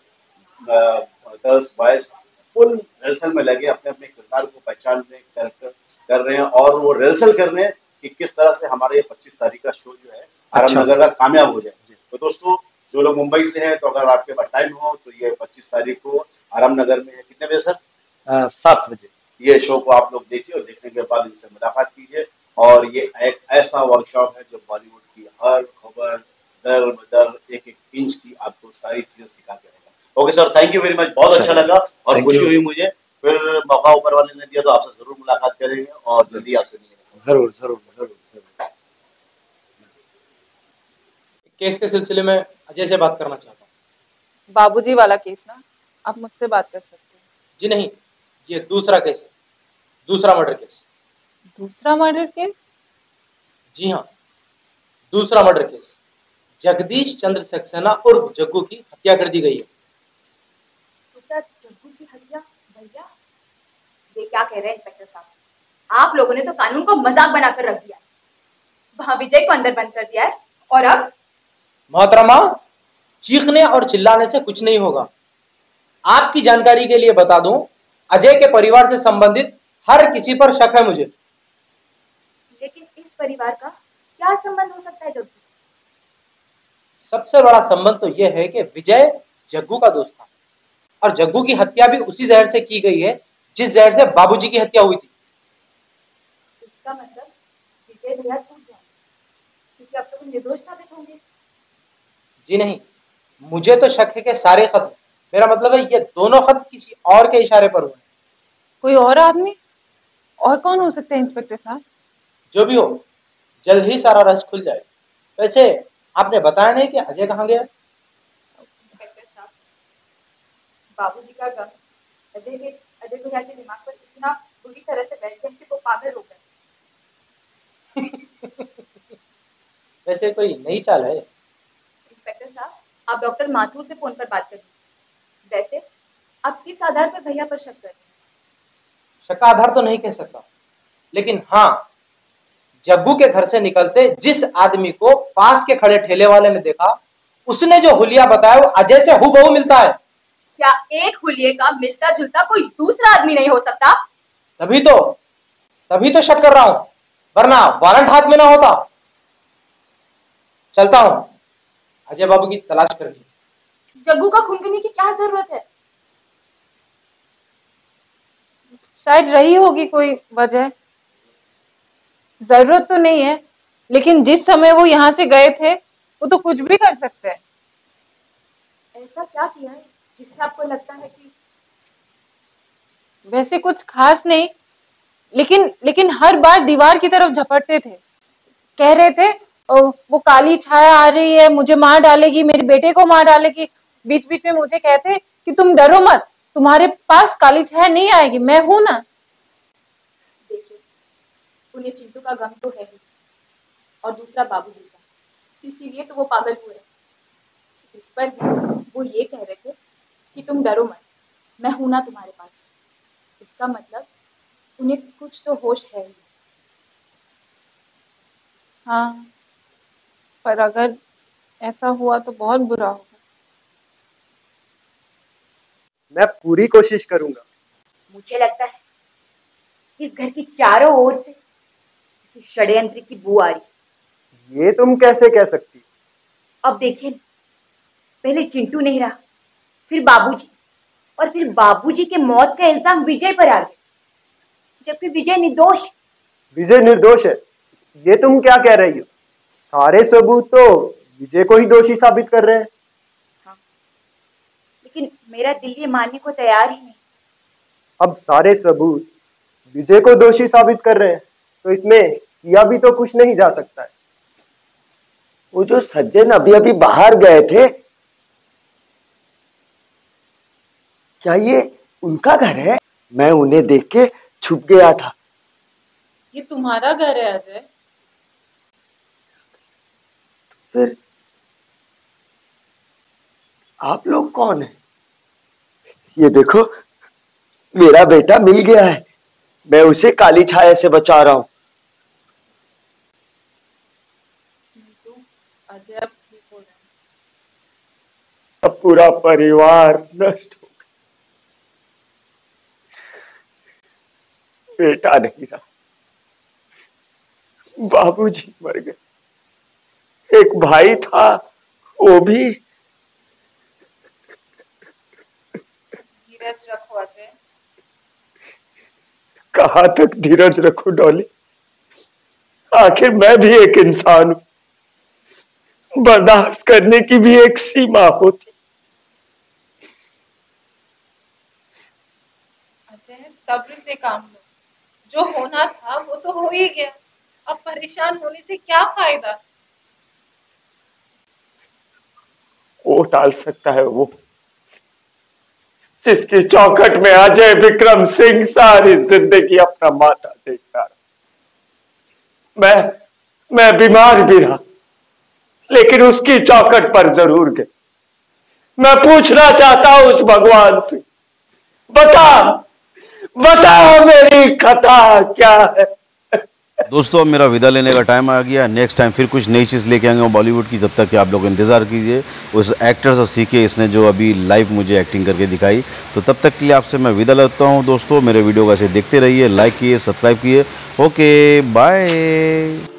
10-22 फुल रिहर्सल में लगे अपने अपने किरदार को पहचानने कर रहे हैं और वो रिहर्सल कर रहे हैं कि किस तरह से हमारा ये 25 तारीख का शो जो है आराम नगर का कामयाब हो जाए। तो दोस्तों जो लोग मुंबई से हैं तो अगर आपके पास टाइम हो तो ये 25 तारीख को आराम नगर में है, कितने बजे सर? 7 बजे ये शो को आप लोग देखिए और देखने के बाद इनसे मुलाकात कीजिए। और ये एक ऐसा वर्कशॉप है जो बॉलीवुड की हर खबर दर बदर एक एक इंच की आपको सारी चीजें सिखा के रहेगा। Okay sir, thank you very much, बहुत अच्छा लगा और खुशी हुई मुझे। फिर मौका ऊपर वाले ने दिया तो आपसे जरूर मुलाकात करेंगे और जल्दी आपसे मिलेंगे। जरूर। केस के सिलसिले में अजय से बात करना चाहता हूँ। बाबूजी वाला केस ना, आप मुझसे बात कर सकते हैं? जी नहीं, ये दूसरा केस है, दूसरा मर्डर केस। दूसरा मर्डर केस? जी हाँ, दूसरा मर्डर केस। जगदीश चंद्र सक्सेना उर्फ जग्गू की हत्या कर दी गई है। तो क्या जग्गू की हत्या? भैया ये क्या कह रहे हैं इंस्पेक्टर साहब, आप लोगों ने तो कानून को मजाक बनाकर रख दिया। वहां विजय को अंदर बंद कर दिया है और अब? मोहतरमा, चीखने और चिल्लाने से कुछ नहीं होगा। आपकी जानकारी के लिए बता दूं, अजय के परिवार से संबंधित हर किसी पर शक है मुझे। लेकिन इस परिवार का क्या संबंध हो सकता है जग्गू से? सबसे बड़ा संबंध तो यह है कि विजय जग्गू का दोस्त था और जग्गू की हत्या भी उसी जहर से की गई है जिस जहर से बाबूजी की हत्या हुई थी। इसका मतलब विजय भैया छूट जाए क्योंकि अब तो तुम निर्दोष साबित होंगे। जी नहीं, मुझे तो शक है कि सारे खत्म, मेरा मतलब है ये दोनों खत किसी और के इशारे पर हुए। कोई और आदमी? और कौन हो सकता है इंस्पेक्टर साहब? जो भी हो, जल्द ही सारा रस खुल जाए। वैसे आपने बताया नहीं कि अजय कहाँ गया? इंस्पेक्टर साहब, बाबूजी का गम अजय भैया के दिमाग पर इतना बुरी तरह से बैठ गया कि वो पागल हो गए। वैसे कोई नई चाल है? इंस्पेक्टर साहब, आप डॉक्टर माथुर से फोन पर बात करिए। वैसे आप किस आधार पर भैया पर शक कर रहे हैं? शक का आधार तो नहीं कह सकता, लेकिन हाँ, जग्गू के घर से निकलते जिस आदमी को पास के खड़े ठेले वाले ने देखा, उसने जो हुलिया बताया वो अजय से हूबहू मिलता है। क्या एक हुलिये का मिलता जुलता कोई दूसरा आदमी नहीं हो सकता? तभी तो शक कर रहा हूं, वरना वारंट हाथ में ना होता। चलता हूं, अजय बाबू की तलाश कर ली। जग्गू का खून करने की क्या जरूरत है? शायद रही होगी कोई वजह, जरूरत तो नहीं है, लेकिन जिस समय वो यहाँ से गए थे वो तो कुछ भी कर सकते हैं। ऐसा क्या किया है जिससे आपको लगता है कि? वैसे कुछ खास नहीं, लेकिन हर बार दीवार की तरफ झपटते थे। कह रहे थे वो काली छाया आ रही है, मुझे मार डालेगी, मेरे बेटे को मार डालेगी। बीच बीच में मुझे कहते कि तुम डरो मत, तुम्हारे पास काली छाया नहीं आएगी, मैं हूं ना। देखिए, उन्हें चिंटू का गम तो है ही और दूसरा बाबूजी का, इसीलिए तो वो पागल हुए। इस पर भी वो ये कह रहे थे कि तुम डरो मत, मैं हूं ना तुम्हारे पास। इसका मतलब उन्हें कुछ तो होश है ही। हाँ, पर अगर ऐसा हुआ तो बहुत बुरा होगा। मैं पूरी कोशिश करूंगा। मुझे लगता है इस घर की चारों ओर से किसी षड्यंत्र की बू आ रही। ये तुम कैसे कह सकती? अब देखिए, पहले चिंटू नहीं रहा, फिर बाबूजी, और फिर बाबूजी के मौत का इल्जाम विजय पर आ गया, जबकि विजय निर्दोष है। ये तुम क्या कह रही हो? सारे सबूत तो विजय को ही दोषी साबित कर रहे हैं। हाँ। लेकिन मेरा दिल ये मानने को तैयार ही नहीं। अब सारे सबूत विजय को दोषी साबित कर रहे हैं तो इसमें किया भी तो कुछ नहीं जा सकता है। वो जो सज्जन अभी बाहर गए थे, क्या ये उनका घर है? मैं उन्हें देख के छुप गया था। ये तुम्हारा घर है अजय? फिर आप लोग कौन हैं? ये देखो, मेरा बेटा मिल गया है, मैं उसे काली छाया से बचा रहा हूं। अब पूरा परिवार नष्ट हो गया, बेटा नहीं रहा, बाबूजी मर गए, एक भाई था वो भी। धीरज रखो अजय। कहाँ तक धीरज रखो डॉली? आखिर मैं भी एक इंसान हूं, बर्दाश्त करने की भी एक सीमा होती। अजय, सब्र से काम लो, जो होना था वो तो हो ही गया, अब परेशान होने से क्या फायदा? वो टाल सकता है वो जिसकी चौखट में अजय विक्रम सिंह सारी जिंदगी अपना माथा देखता रहा। मैं बीमार भी रहा, लेकिन उसकी चौखट पर जरूर गए। मैं पूछना चाहता हूं उस भगवान से, बता मेरी कथा क्या है? दोस्तों, अब मेरा विदा लेने का टाइम आ गया। नेक्स्ट टाइम फिर कुछ नई चीज़ लेके आएंगे बॉलीवुड की। जब तक कि आप लोग इंतज़ार कीजिए उस एक्टर से सीखे, इसने जो अभी लाइव मुझे एक्टिंग करके दिखाई। तो तब तक के लिए आपसे मैं विदा लेता हूं। दोस्तों, मेरे वीडियो को ऐसे देखते रहिए, लाइक किए, सब्सक्राइब किए। Okay, bye.